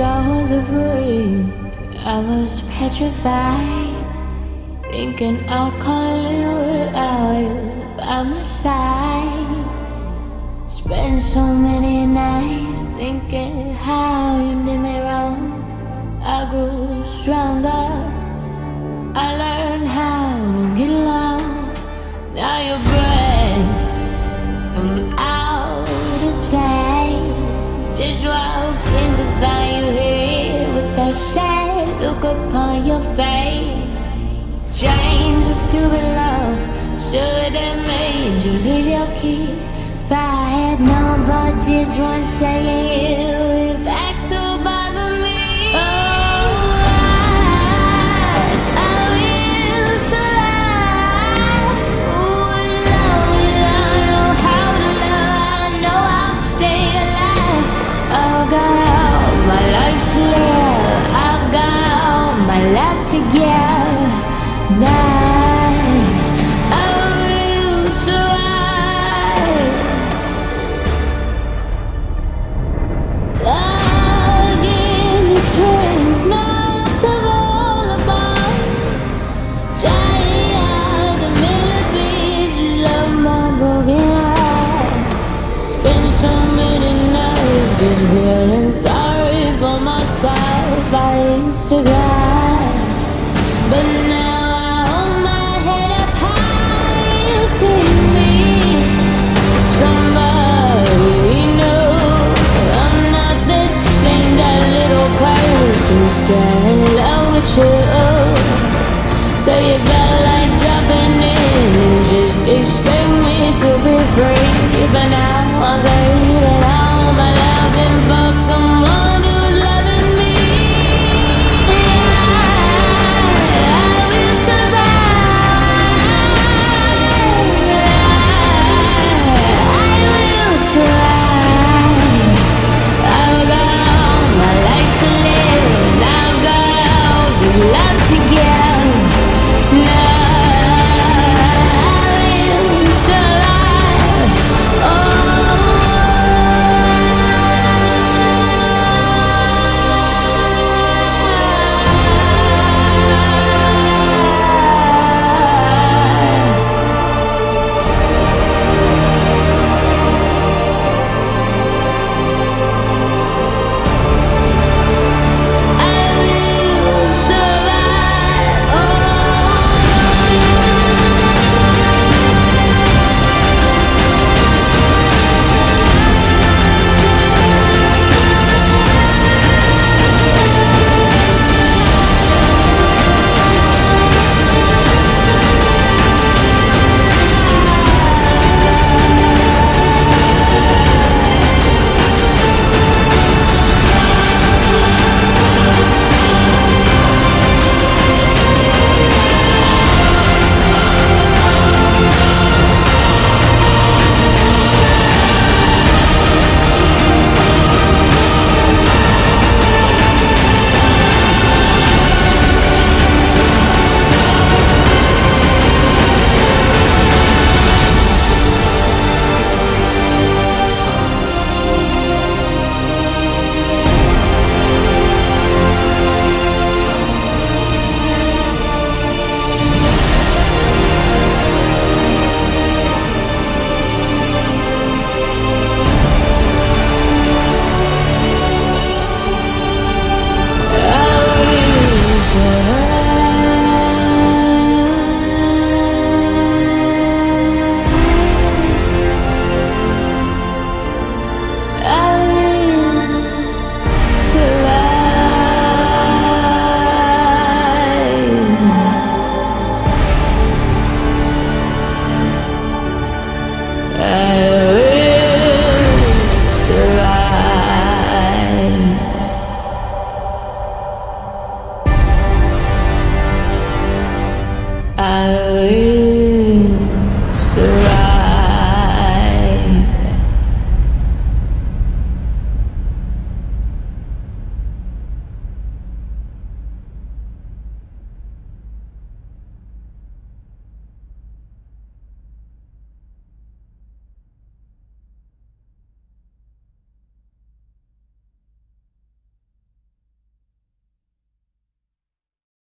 I was afraid, I was petrified, thinking I'll call you without you by my side. Spent so many nights thinking how you did me wrong. I grew stronger, I learned how to get along. Now you're brave, I'm out of sight. Just walk in the fire. A sad look upon your face. Change your stupid love, should have made you leave your key. If I had known but just one second, you would be back to bother me. Oh, I will survive. Ooh, love, I know how to love, I know I'll stay alive. Oh God, all my life to live, my life to give. Now I